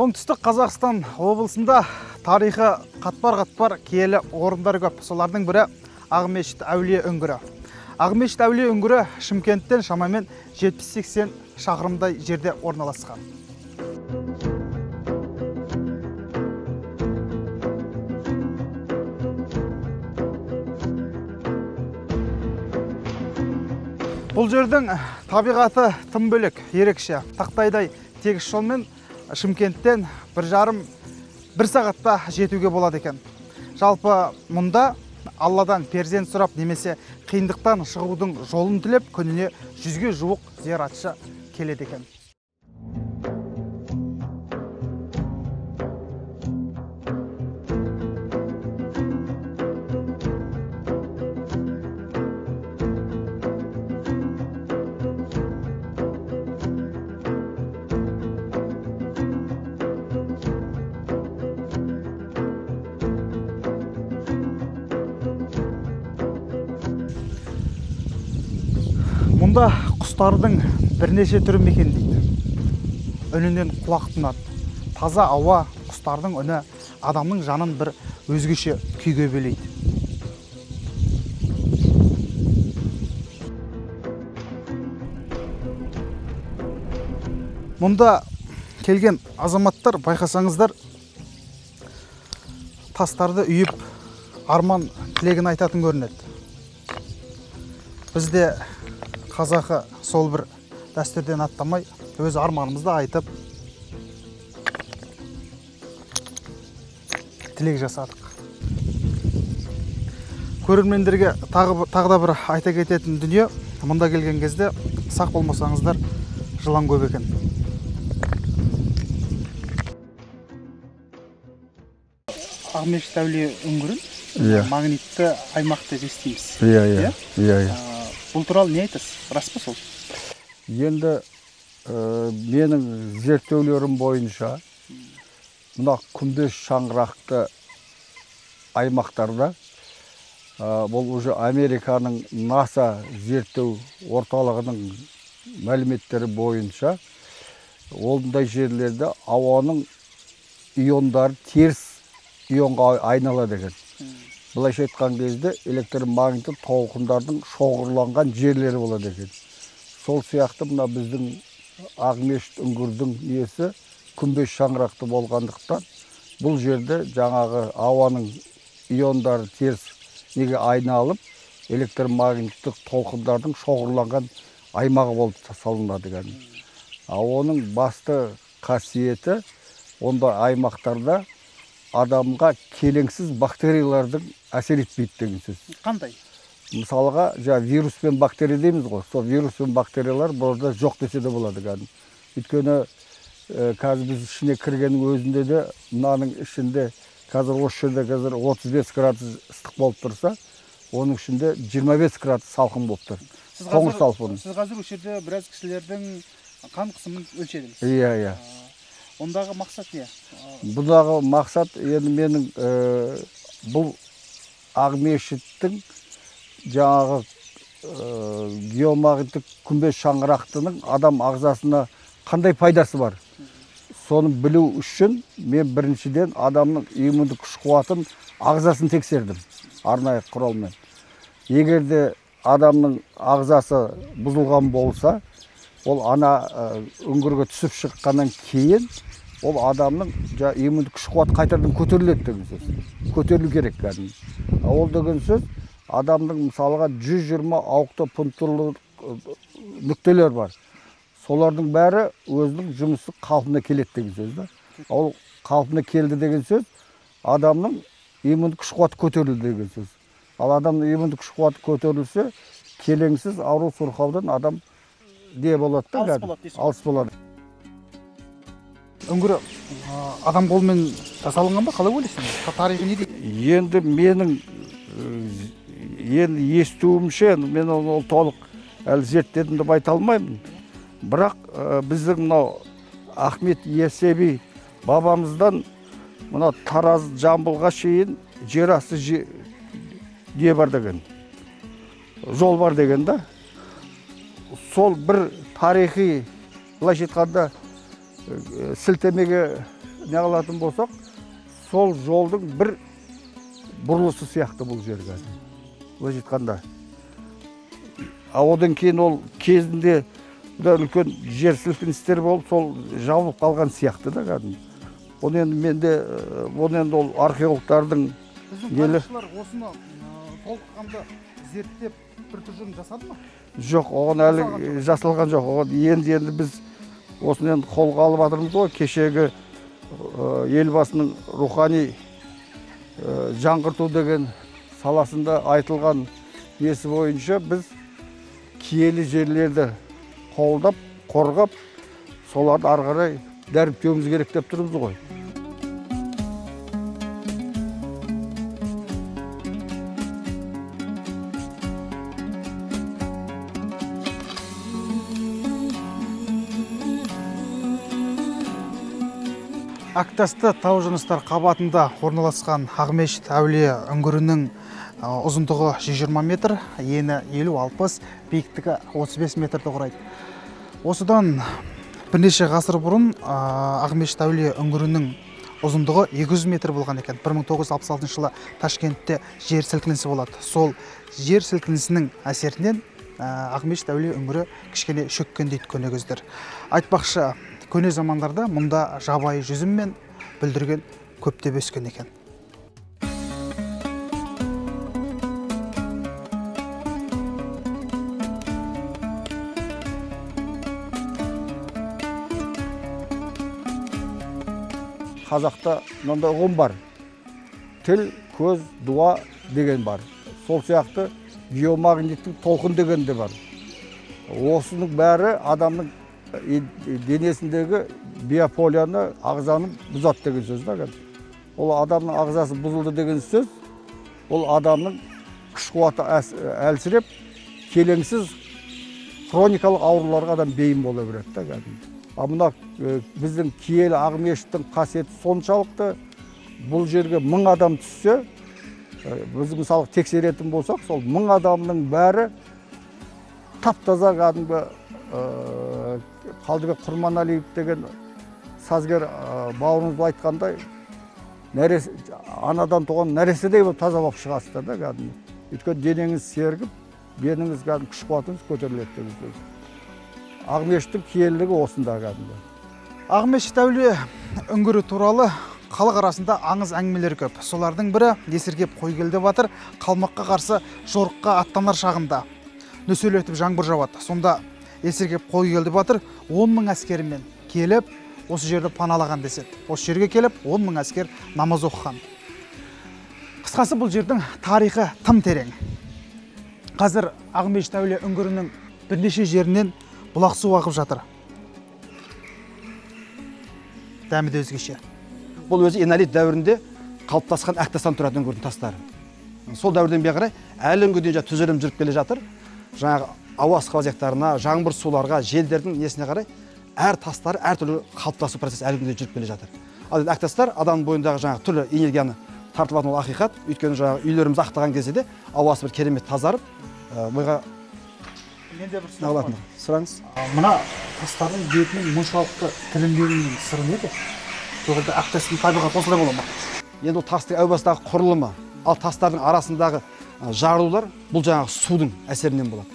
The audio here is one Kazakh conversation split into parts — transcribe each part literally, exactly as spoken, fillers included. Оңтүстік Қазақстан облысында тарихы қатпар-қатпар киелі орындар көп. Солардың бірі Ақмешіт ауле үйірі. Ақмешіт ауле үйірі Шымкенттен шамамен жетпіс сексен шақырымдай жерде орналасқан. Бұл жердің табиғаты тым бөлек, ерекше. Тақтайдай тегіс жолмен Шымкенттен бір жарым бір сағатта жетуге болады екен. Жалпы мұнда Алладан перзент сұрап немесе қиындықтан шығудың жолын тілеп, күніне жүзге жуық зияратшы келеді екен. Мұнда құстардың бірнеше түрі мекендейді. Үнінен құлақ тұнады. Таза ауа, құстардың үні адамның жанын бір өзгеше күйге бөлейді. Мұнда келген азаматтар, байқасаңыздар, тастарды үйіп, арман тілегін айтатын көрінеді. Бізде қазақы сол бір дәстүрден аттамай, өз арманымызды айтып, тілек жасадық. Көрермендерге тағы, тағы да бір айта кететін дүние, мұнда келген кезде сақ болмасаңыздар, жылан көп екен. Ақмешіт ауле үйірін, магнитті аймақты естиміз. Иә, иә, иә, иә. Бұл туралы не айтасыз? Рас па сол? Енді менің зерттеулерім бойынша мына күмбез шаңырақты аймақтарда бұл уже Американың NASA зерттеу орталығының мәліметтері бойынша ондай жерлерде ауаның иондары теріс ионға айналады екен. Былайша айтқан кезде электромагниттік толқындардың шоғырланған жерлері болады екен. Сол сияқты мына біздің Ақмешіт үңгірдің иесі күмбез шаңырақты болғандықтан бұл жерде жаңағы ауаның иондары теріс неге айналып электромагниттік толқындардың шоғырланған аймағы болып салынады екен. Оның басты қасиеті онда аймақтарда адамға келеңсіз бактериялардың әсер етпейді деген сөз. Қандай? Мысалға, жаңа вирус пен бактерия дейміз ғой. Сол вирус пен бактериялар бұларда жоқ десе де болады екен. Өйткені қазір біз ішіне кіргеннің өзінде де мынаның ішінде қазір осы жерде қазір отыз бес градус ыстық болып тұрса, оның ішінде жиырма бес градус салқын болып тұр. Қоңыр салқын. Сіз қазір осы жерде біраз кісілердің қан қысымын өлшедіңіз. Иә, иә. Ондағы мақсат не? Бұдағы мақсат, енді менің бұл Ақмешіттің жаңағы геомагниттік күмбез шаңырақтының адам ағзасына қандай пайдасы бар? Соны білу үшін мен біріншіден адамның иммундық күш қуатын ағзасын тексердім арнайы құралмен. Егер де адамның ағзасы бұзылған болса, ол ана үңгірге түсіп шыққаннан кейін ол адамның иммундық күш қуаты қайтадан көтеріледі деген сөз. Көтерілу керек кәдімгі. Ол деген сөз адамның мысалға жүз жиырма ауктопунктурлық нүктелер бар. Солардың бәрі өзінің жұмысы қалпына келеді деген сөз да. Ол қалпына келді деген сөз адамның иммундық күш қуаты көтерілді деген сөз. Ал адамның иммундық күш қуаты көтерілсе, келеңсіз ауру сырқаудан адам де болады да, алыс болады. Үңгірі адам қолмен жасалынған ба? Қалай ойлайсың? Тарихы не дейді? Енді менің енді естуімше, мен ол толық әлі зерттедім деп айта алмаймын. Бірақ біздің мынау Ахмет Ясауи бабамыздан мына Тараз Жамбылға шейін жер асты не бар деген, жол бар деген да. Сол бір тарихи, былайша айтқанда сілтемеге ne alatan bolsak, sol joldun bir burlısı siyahtı bul jerga. Öz aytkanda. А одан кейін ол кезінде да үлкен жер сілкіністер болып, сол жабылып қалған сияқты да кәдімгі. Оны енді менде, оны енді ол археологтардың елі. Тарихшылар осыны толыққанды зерттеп бір тұжырым жасады ма? Жоқ, оған әлі жасалған жоқ. Оған енді-енді біз осыны енді қолға алып жатырмыз ғой. Кешегі елбасының рухани жаңғырту деген саласында айтылған несі бойынша біз киелі жерлерді қолдап, қорғап, соларды ары қарай дәріптеуіміз керек деп тұрмыз ғой. Актасты тау жыныстар қабатында орналасқан Ақмешіт ауле үңгірінің ұзындығы жүз жиырма метр, ені елу алпыс, биіктігі отыз бес метрді құрайды. Осыдан бірнеше ғасыр бұрын Ақмешіт ауле үңгірінің ұзындығы екі жүз метр болған екен. бір мың тоғыз жүз алпыс алтыншы жылы Ташкентте жер сілкінісі болады. Сол жер сілкінісінің әсерінен Ақмешіт ауле үңгірі кішкене шөккен дейді көнегіздер. Айтпақшы, көне замандарда мұнда жабайы жүзіммен бүлдірген көптеп өскен екен. Қазақта мынандай ұғым бар. Тіл, көз, дуа деген бар. Сол сияқты биомагниттік толқын деген де бар. Осының бәрі адамның денесіндегі биополияны, ағзаны бұзат деген сөз да. Ол адамның ағзасы бұзылды деген сөз, ол адамның күш қуаты әлсіреп, келеңсіз хроникалық ауруларға адам бейім бола береді да. Амына біздің киелі Ақмешіттің қасиеті соншалықты, бұл жерге мың адам түссе, біз мысалы тексеретін болсақ, сол мың адамның бәрі таптаза кәдімгі Қалдыбек Құрманалиев деген сазгер бауырымыз айтқандай, анадан туған нәрестедей болып таза болып шығасыздар да кәдімгі. Өйткені денеңіз сергіп, деніңіз кәдімгі күш қуатыңыз көтеріледі деген сөз. Ақмешіттің киелілігі осында кәдімгі. Ақмешіт әуле үңгірі туралы халық арасында аңыз әңгімелер көп. Солардың бірі Есіргеп Қойгелді батыр қалмаққа қарсы жорыққа аттанар шағында нөсерлетіп жаңбыр жауады. Сонда Есіргеп Қойгелді батыр он мың әскерімен келіп, осы жерді паналаған деседі. Осы жерге келіп, он мың әскер намаз оқыған. Қысқасы, бұл жердің тарихы тым терең. Қазір Ақмешіт әуле үңгірінің бірнеше жерінен бұлақ су ағып жатыр. Дәмі де өзгеше. Бұл өзі энолит дәуірінде қалыптасқан әктастан тұратын үңгірдің тастары. Сол дәуірден бері қарай әлі күнге дейін түзілім жүріп келе жатыр. Жаңағы ауа скважиктарына, жаңбыр суларға, желдердің несіне қарай әр тастары әртүрлі қалыптасу процесі әлі күнге дейін жүріп келе жатыр. Ал әктастар адамның бойындағы жаңағы түрлі энергияны тартып алатын, ол ақиқат. Өйткені жаңағы үйлеріміз ақтаған кезде де ауасы бір керемет тазарып, мыйға сұраңыз. Мына тастардың бетінің мұншалықты тілімдеуінің сыры неде? Жоғарыда әктастың табиғаты осылай бола ма? Енді ол тастың әубасындағы құрылымы, ал тастардың арасындағы жарылулар бұл жаңағы судың әсерінен болады.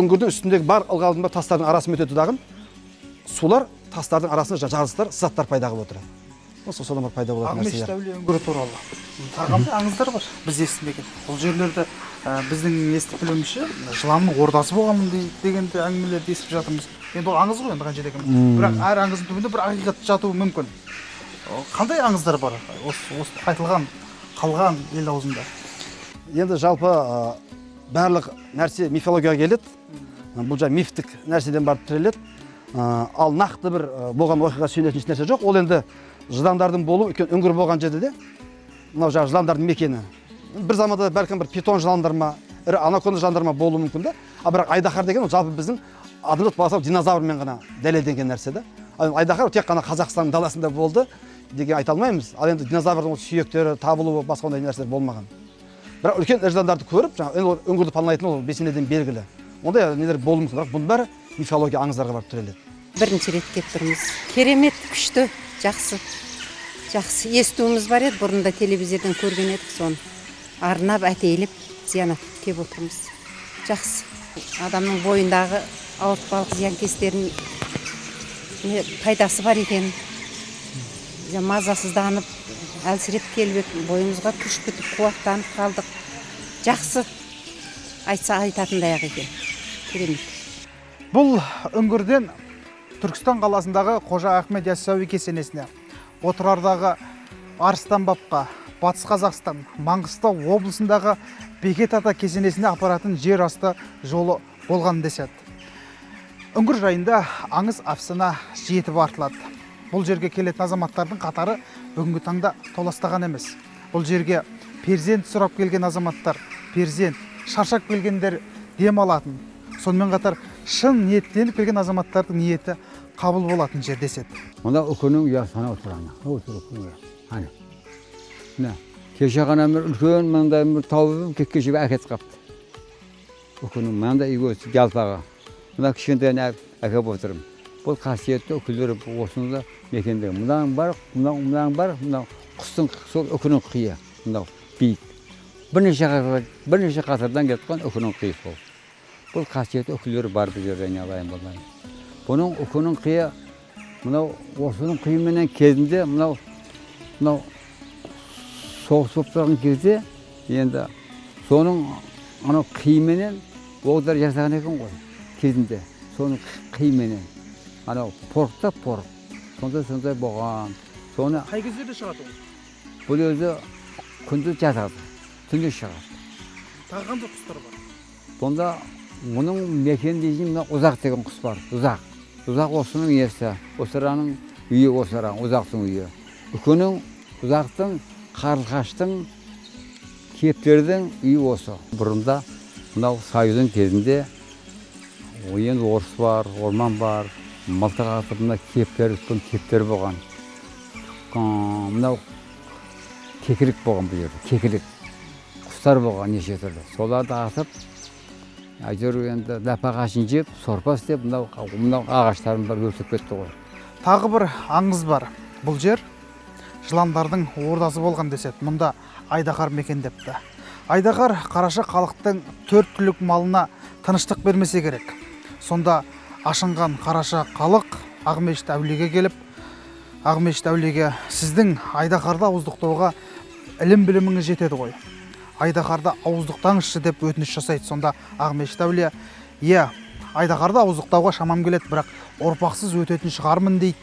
Үңгірдің үстіндегі бар ылғалдың бар тастардың арасын өтеді дағын, сулар тастардың арасында жарылыстар, сызаттар пайда болып отырады. Осы солар пайда болатын нәрселер. Ақмешіт әуле үңгірі туралы тарғамда аңыздар бар. Біз естімеген. Бұл жерлерді біздің естіп білуімізше жыланның ордасы болған дегенді әңгімелерді естіп жатырмыз. Енді ол аңыз ғой енді қанша деген. Бірақ әр аңыздың түбінде бір ақиқат жатуы мүмкін. Қандай аңыздар бар? Осы айтылған, қалған ел аузында. Енді жалпы барлық нәрсе мифологияға келеді. Бұл жаңа мифтік нәрседен барып тіреледі. Ал нақты бір болған оқиғаға сүйенетін нәрсе жоқ. Ол енді жыландардың болу, үңгір болған жерде де, мынау жаңағы жыландардың мекені. Бір заманда бәлкім бір питон жыландар ма, ірі анаконда жыландар ма болуы мүмкін да. А бірақ Айдакар деген жалпы біздің адамзат баласынан динозаврмен ғана дәлелденген нәрсе да. Айдакар тек қана Қазақстанның даласында болды деген айта алмаймыз. Ал енді динозаврдың сүйектері табылуы басқа ондай нәрселер болмаған. Бірақ үлкен жыландарды көріп, жаңағы үңгірді паналайтын ол бесенеден белгілі. Ондай нелер болуы мүмкін. Бірақ бұның бәрі мифология аңыздарға барып тіреледі. Бірінші рет келіп тұрмыз. Керемет күшті жақсы. Жақсы естуіміз бар еді, бұрында телевизордан көрген едік, соны арнап әтейлеп зиянат кеп отырмыз. Жақсы. Адамның бойындағы ауыртпалық зиянкестерінің пайдасы бар екен. Мазасызданып, әлсіреп келбек, бойымызға күш бітіп, қуаттанып қалдық. Жақсы. Айтса айтатындай екен. Керемет. Бұл үңгірден Түркістан қаласындағы Қожа Ахмет Ясауи кесенесіне, Отрардағы Арстан Бабқа, Батыс Қазақстан, Маңғыстау облысындағы Бекет ата кесенесіне апаратын жер асты жолы болған деседі. Үңгір жайында аңыз афсана жетіп артылады. Бұл жерге келетін азаматтардың қатары бүгінгі таңда толастаған емес. Бұл жерге перзент сұрап келген азаматтар, перзент, шаршап келгендер дем алатын. Сонымен қатар шын ниеттеніп келген азаматтардың ниеті қабыл болатын жер деседі. Мына үкінің ұясына отырамын. Отыр үкінің. Ана. Мына кеше ғана бір үлкен мындай бір тауып кеккешіп әкетіп қапты. Үкінің мында үйге өсіп жалпаға. Мына кішкентай әкеп отырмын. Бұл қасиетті үкілдері осыны да мекендегі. Мынаның бар, мынаның бар, мына құстың сол үкінің қиы. Мына бейт. Бірнеше қатардан кеткен үкінің қиы сол. Бұл қасиетті үкілдері бар бұл жерден алайын болмайды. Бұның үкінің қиы, мына осының қиыменен кезінде, мына соғысып тұрған кезде, енді соның қиыменен оғдар жасаған екен ғой кезінде. Соның қиыменен. Анау порықта порық, сондай-сондай болған. Қай кездерде шығады ол? Бұл өзі күнді жатады, түнде шығады. Тағанды құстар бар? Сонда оның мекен дейін ұзақ деген құс бар, ұзақ. Ұзақ осының есі, осыраның үйі осыраң, ұзақтың үйі. Үкінің, ұзақтың, қарлқаштың, кептердің үйі осы. Бұрында мынау союздың кезінде ойын орыс бар, орман бар. Малтаға атырында кептер, үткін кептер болған. Мынау кекілік болған бұл жерді, кекілік. Құстар болған неше түрлі. Соларды атып, әйтеуір енді лапа ағашын жеп, сорпа істеп, мынау ағаштарын бар өртіп кетті ғой. Тағы бір аңыз бар. Бұл жер жыландардың ордасы болған деседі. Мұнда Айдақар мекендепті. Айдақар қараша халықтың төрт түлік малына тыныштық бермесе керек. Сонда ашынған қараша қалық Ақмешіт аулеге келіп, Ақмешіт аулеге сіздің Айдақарда ауыздықтауға ілім-біліміңіз жетеді ғой. Айдақарда ауыздықтаңызшы деп өтініш жасайды. Сонда Ақмешіт ауле, е, Айдақарда ауыздықтауға шамам келеді, бірақ ұрпақсыз өтетін шығармын дейді.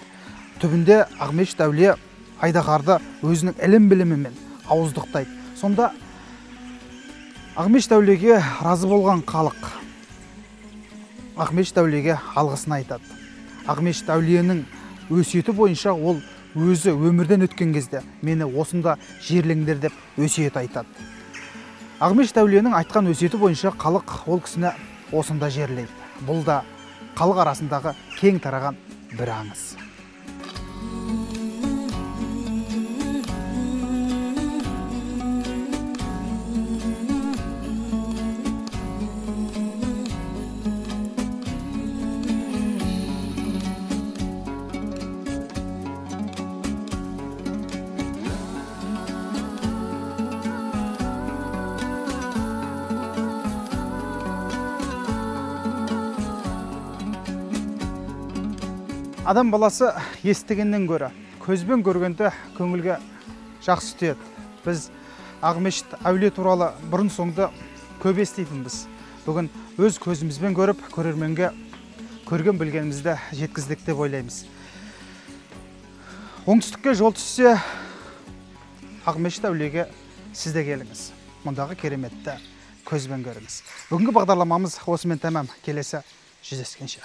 Түбінде Ақмешіт ауле Айдақарды өзінің ілім-білімімен ауыздықтайды. Сонда Ақмешіт аулеге разы болған халық Ақмешіт әулеге алғысын айтады. Ақмешіт әулиенің өсиеті бойынша ол өзі өмірден өткен кезде мені осында жерлеңдер деп өсиет айтады. Ақмешіт әулиенің айтқан өсиеті бойынша халық ол кісіні осында жерлейді. Бұл да халық арасындағы кең тараған бір аңыз. Адам баласы естігеннен көрі, көзбен көргенді көңілге жақсы тиеді. Біз Ақмешіт әуле туралы бұрын соңды көп естейтінбіз. Бүгін өз көзімізбен көріп, көрерменге көрген білгенімізді жеткіздік деп ойлаймыз. Оңтүстікке жол түссе, Ақмешіт әулеге сіз де келіңіз. Мұндағы кереметті көзбен көріңіз. Бүгінгі бағдарламамыз осымен тәмам. Келесі жүздескенше.